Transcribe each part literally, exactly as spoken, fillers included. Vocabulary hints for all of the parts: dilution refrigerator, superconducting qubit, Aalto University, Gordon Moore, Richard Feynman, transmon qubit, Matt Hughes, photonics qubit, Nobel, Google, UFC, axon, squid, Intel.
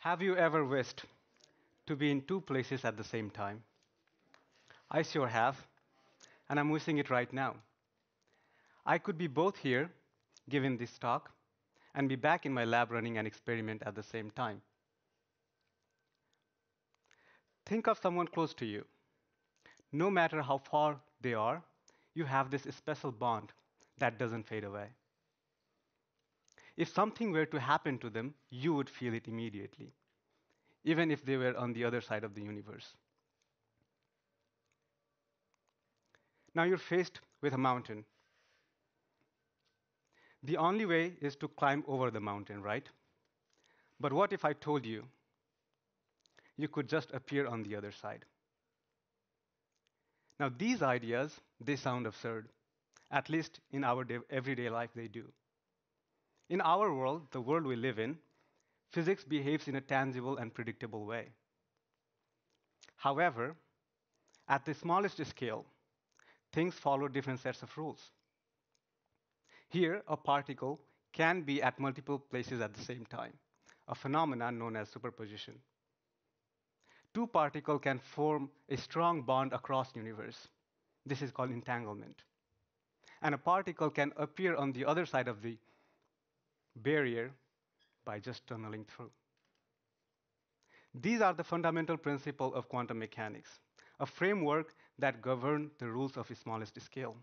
Have you ever wished to be in two places at the same time? I sure have, and I'm wishing it right now. I could be both here, giving this talk, and be back in my lab running an experiment at the same time. Think of someone close to you. No matter how far they are, you have this special bond that doesn't fade away. If something were to happen to them, you would feel it immediately, even if they were on the other side of the universe. Now you're faced with a mountain. The only way is to climb over the mountain, right? But what if I told you you could just appear on the other side? Now these ideas, they sound absurd. At least in our everyday life, they do. In our world, the world we live in, physics behaves in a tangible and predictable way. However, at the smallest scale, things follow different sets of rules. Here, a particle can be at multiple places at the same time, a phenomenon known as superposition. Two particles can form a strong bond across the universe. This is called entanglement. And a particle can appear on the other side of the barrier by just tunneling through. These are the fundamental principles of quantum mechanics, a framework that governs the rules of the smallest scale.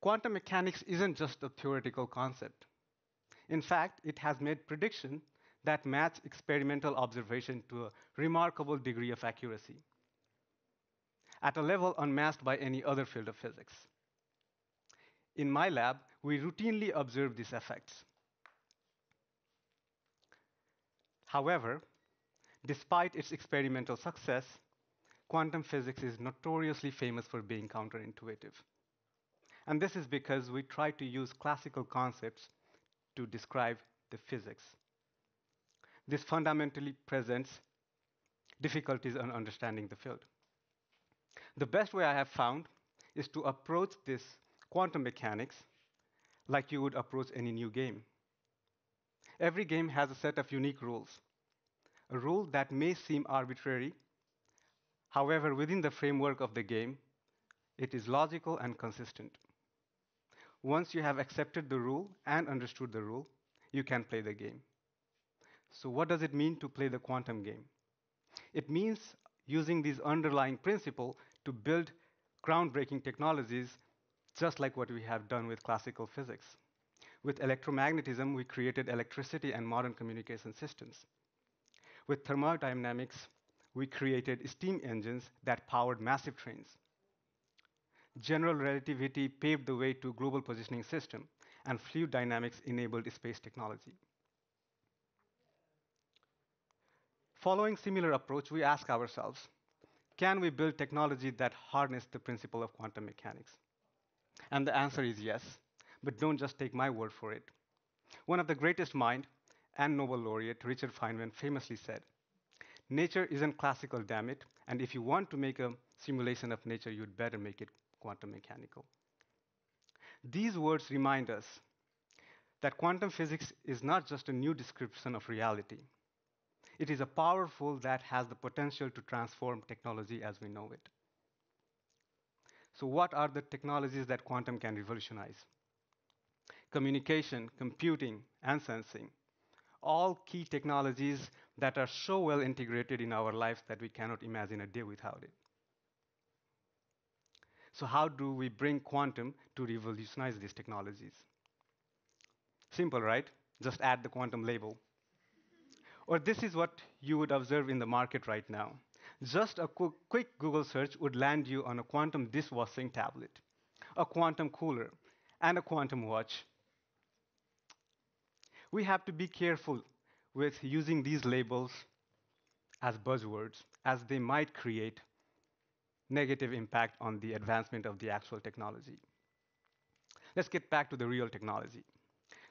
Quantum mechanics isn't just a theoretical concept. In fact, it has made predictions that match experimental observation to a remarkable degree of accuracy, at a level unmatched by any other field of physics. In my lab, we routinely observe these effects. However, despite its experimental success, quantum physics is notoriously famous for being counterintuitive. And this is because we try to use classical concepts to describe the physics. This fundamentally presents difficulties in understanding the field. The best way I have found is to approach this quantum mechanics like you would approach any new game. Every game has a set of unique rules, a rule that may seem arbitrary. However, within the framework of the game, it is logical and consistent. Once you have accepted the rule and understood the rule, you can play the game. So what does it mean to play the quantum game? It means using these underlying principles to build groundbreaking technologies, just like what we have done with classical physics. With electromagnetism, we created electricity and modern communication systems. With thermodynamics, we created steam engines that powered massive trains. General relativity paved the way to global positioning system, and fluid dynamics enabled space technology. Following similar approach, we ask ourselves, can we build technology that harness the principle of quantum mechanics? And the answer is yes, but don't just take my word for it. One of the greatest minds and Nobel laureate, Richard Feynman, famously said, "Nature isn't classical, damn it, and if you want to make a simulation of nature, you'd better make it quantum mechanical." These words remind us that quantum physics is not just a new description of reality. It is a powerful that has the potential to transform technology as we know it. So what are the technologies that quantum can revolutionize? Communication, computing, and sensing, all key technologies that are so well integrated in our lives that we cannot imagine a day without it. So how do we bring quantum to revolutionize these technologies? Simple, right? Just add the quantum label. Or this is what you would observe in the market right now. Just a qu quick Google search would land you on a quantum dishwashing tablet, a quantum cooler, and a quantum watch. We have to be careful with using these labels as buzzwords, as they might create negative impact on the advancement of the actual technology. Let's get back to the real technology.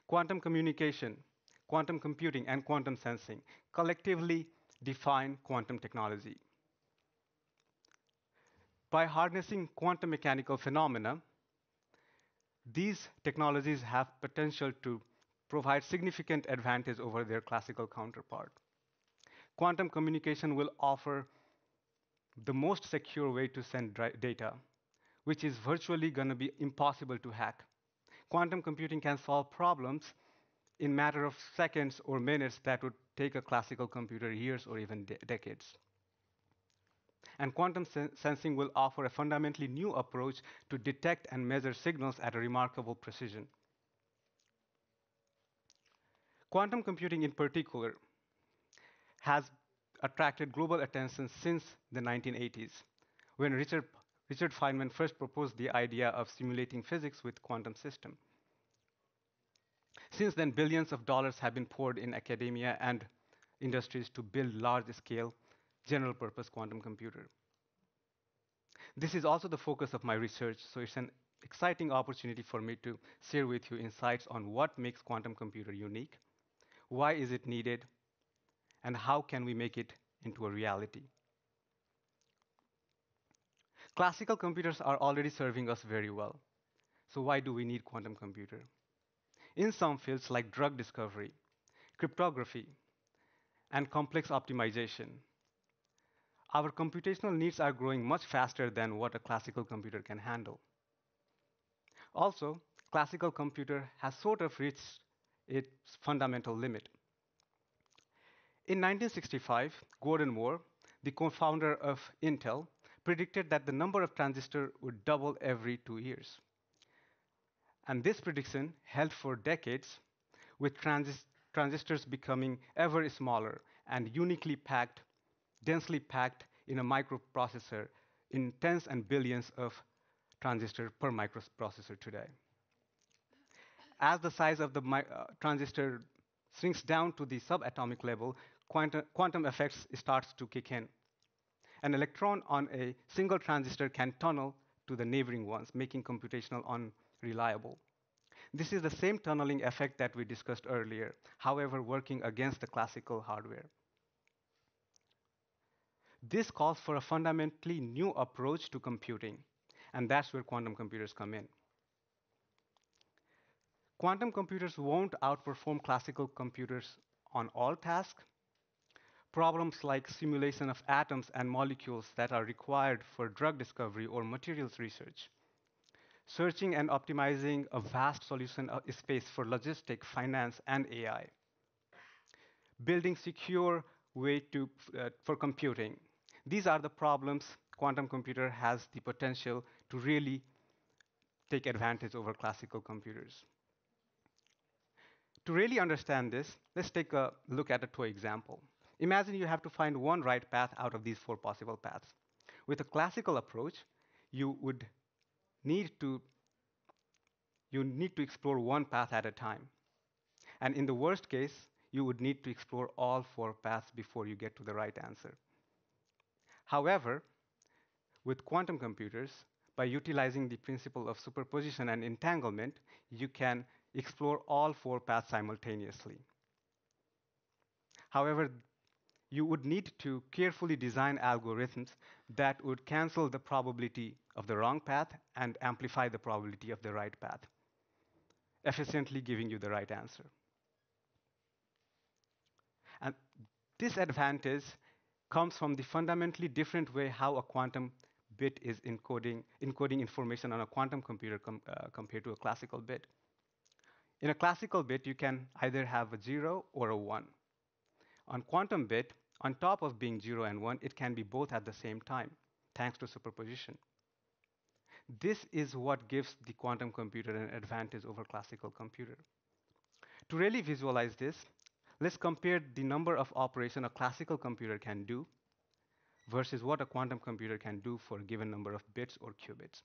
Quantum communication, quantum computing, and quantum sensing collectively define quantum technology. By harnessing quantum mechanical phenomena, these technologies have potential to provide significant advantage over their classical counterpart. Quantum communication will offer the most secure way to send data, which is virtually going to be impossible to hack. Quantum computing can solve problems in a matter of seconds or minutes that would take a classical computer years or even de decades. And quantum sen sensing will offer a fundamentally new approach to detect and measure signals at a remarkable precision. Quantum computing in particular has attracted global attention since the nineteen eighties, when Richard, Richard Feynman first proposed the idea of simulating physics with quantum system. Since then, billions of dollars have been poured in academia and industries to build large-scale, general-purpose quantum computer. This is also the focus of my research, so it's an exciting opportunity for me to share with you insights on what makes quantum computer unique, why is it needed, and how can we make it into a reality. Classical computers are already serving us very well, so why do we need quantum computer? In some fields like drug discovery, cryptography, and complex optimization, our computational needs are growing much faster than what a classical computer can handle. Also, classical computer has sort of reached its fundamental limit. In nineteen sixty-five, Gordon Moore, the co-founder of Intel, predicted that the number of transistors would double every two years. And this prediction held for decades, with transist transistors becoming ever smaller and uniquely packed, densely packed in a microprocessor in tens and billions of transistors per microprocessor today. As the size of the uh, transistor shrinks down to the subatomic level, quantum, quantum effects starts to kick in. An electron on a single transistor can tunnel to the neighboring ones, making computational unreliable. This is the same tunneling effect that we discussed earlier, however, working against the classical hardware. This calls for a fundamentally new approach to computing, and that's where quantum computers come in. Quantum computers won't outperform classical computers on all tasks. Problems like simulation of atoms and molecules that are required for drug discovery or materials research. Searching and optimizing a vast solution space for logistics, finance, and A I. Building secure way to, uh, for computing. These are the problems quantum computer has the potential to really take advantage over classical computers. To really understand this, let's take a look at a toy example. Imagine you have to find one right path out of these four possible paths. With a classical approach, you would need to, you need to explore one path at a time. And in the worst case, you would need to explore all four paths before you get to the right answer. However, with quantum computers, by utilizing the principle of superposition and entanglement, you can explore all four paths simultaneously. However, you would need to carefully design algorithms that would cancel the probability of the wrong path and amplify the probability of the right path, efficiently giving you the right answer. And this advantage comes from the fundamentally different way how a quantum bit is encoding, encoding information on a quantum computer com uh, compared to a classical bit. In a classical bit, you can either have a zero or a one. On quantum bit, on top of being zero and one, it can be both at the same time, thanks to superposition. This is what gives the quantum computer an advantage over classical computer. To really visualize this, let's compare the number of operations a classical computer can do versus what a quantum computer can do for a given number of bits or qubits.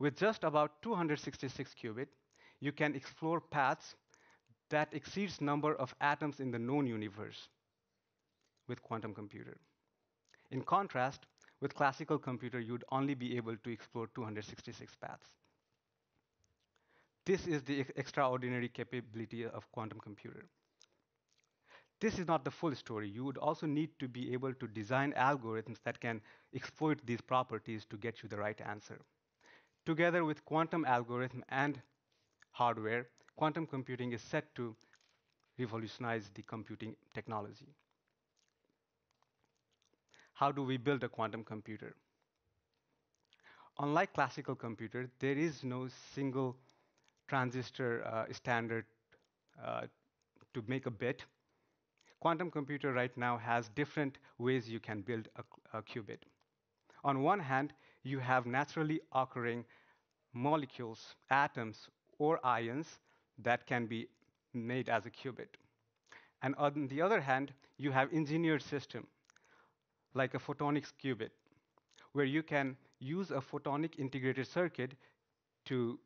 With just about two hundred sixty-six qubits, you can explore paths that exceeds number of atoms in the known universe with quantum computer. In contrast, with classical computer, you'd only be able to explore two hundred sixty-six paths. This is the extraordinary capability of quantum computer. This is not the full story. You would also need to be able to design algorithms that can exploit these properties to get you the right answer. Together with quantum algorithm and hardware, quantum computing is set to revolutionize the computing technology. How do we build a quantum computer? Unlike classical computer, there is no single transistor uh, standard uh, to make a bit. Quantum computer right now has different ways you can build a, a qubit. On one hand, you have naturally occurring molecules, atoms, or ions that can be made as a qubit. And on the other hand, you have engineered system, like a photonics qubit, where you can use a photonic integrated circuit to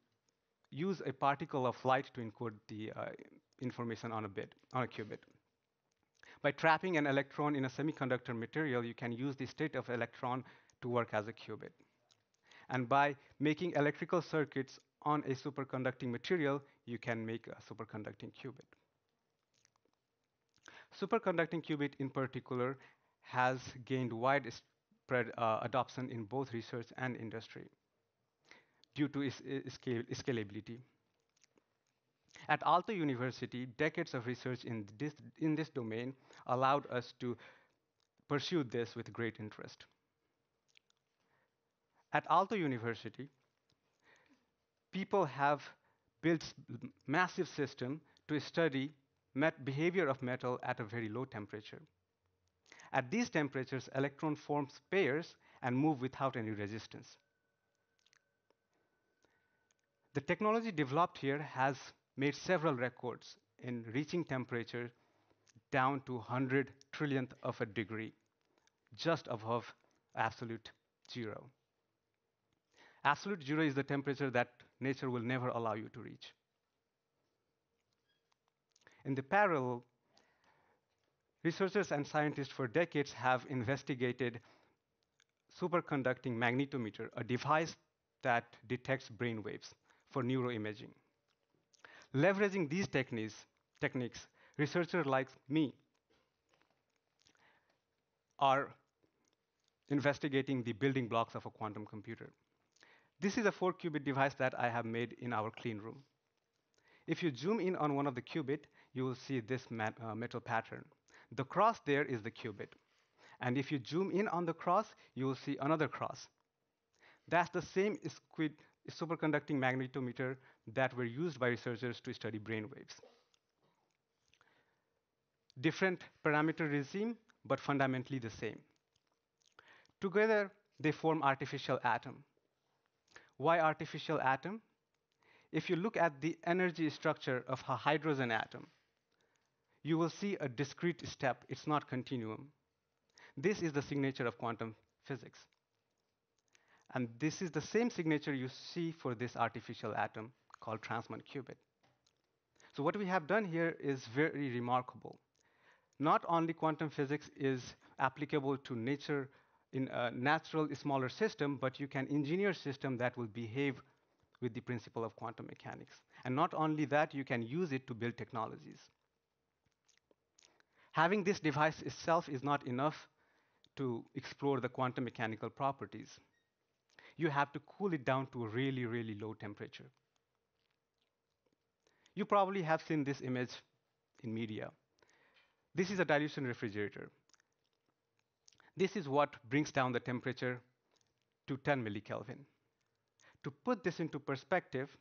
use a particle of light to encode the uh, information on a bit, on a qubit. By trapping an electron in a semiconductor material, you can use the state of electron to work as a qubit. And by making electrical circuits on a superconducting material, you can make a superconducting qubit. Superconducting qubit, in particular, has gained widespread uh, adoption in both research and industry due to its scale scalability. At Aalto University, decades of research in this, in this domain allowed us to pursue this with great interest. At Aalto University, people have built massive systems to study met behavior of metal at a very low temperature. At these temperatures, electron forms pairs and move without any resistance. The technology developed here has made several records in reaching temperature down to one hundred trillionth of a degree, just above absolute zero. Absolute zero is the temperature that nature will never allow you to reach. In the parallel, researchers and scientists for decades have investigated superconducting magnetometer, a device that detects brain waves for neuroimaging. Leveraging these techniques, techniques, researchers like me are investigating the building blocks of a quantum computer. This is a four qubit device that I have made in our clean room. If you zoom in on one of the qubit, you will see this uh, metal pattern. The cross there is the qubit. And if you zoom in on the cross, you will see another cross. That's the same squid superconducting magnetometer that were used by researchers to study brain waves. Different parameter regime, but fundamentally the same. Together, they form artificial atom. Why artificial atom? If you look at the energy structure of a hydrogen atom, you will see a discrete step. It's not continuum. This is the signature of quantum physics. And this is the same signature you see for this artificial atom called transmon qubit. So what we have done here is very remarkable. Not only quantum physics is applicable to nature in a natural smaller system, but you can engineer a system that will behave with the principle of quantum mechanics. And not only that, you can use it to build technologies. Having this device itself is not enough to explore the quantum mechanical properties. You have to cool it down to a really, really low temperature. You probably have seen this image in media. This is a dilution refrigerator. This is what brings down the temperature to ten millikelvin. To put this into perspective,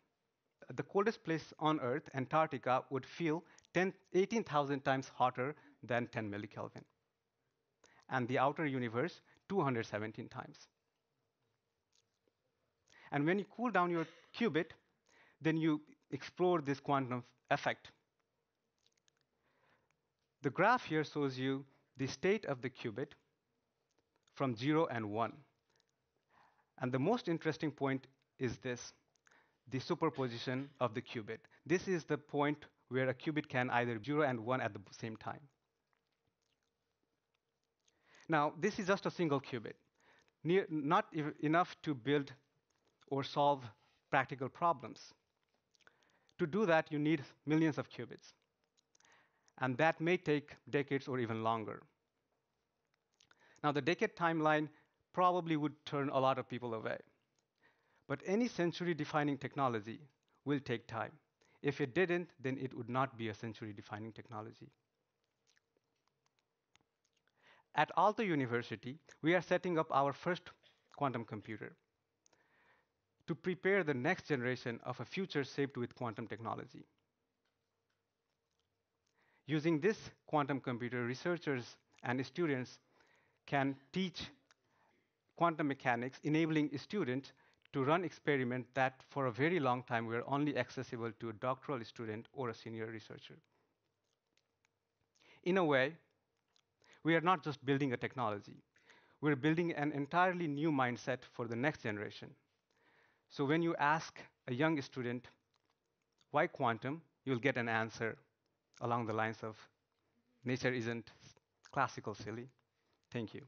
the coldest place on Earth, Antarctica, would feel eighteen thousand times hotter than ten millikelvin. And the outer universe, two hundred seventeen times. And when you cool down your qubit, then you explore this quantum effect. The graph here shows you the state of the qubit from zero and one. And the most interesting point is this, the superposition of the qubit. This is the point where a qubit can either be zero and one at the same time. Now, this is just a single qubit, Near, not e- enough to build or solve practical problems. To do that, you need millions of qubits. And that may take decades or even longer. Now, the decade timeline probably would turn a lot of people away. But any century-defining technology will take time. If it didn't, then it would not be a century-defining technology. At Aalto University, we are setting up our first quantum computer to prepare the next generation of a future shaped with quantum technology. Using this quantum computer, researchers and students can teach quantum mechanics, enabling students to run experiments that for a very long time were only accessible to a doctoral student or a senior researcher. In a way, we are not just building a technology. We're building an entirely new mindset for the next generation. So when you ask a young student, why quantum, you'll get an answer along the lines of, nature isn't classical silly. Thank you.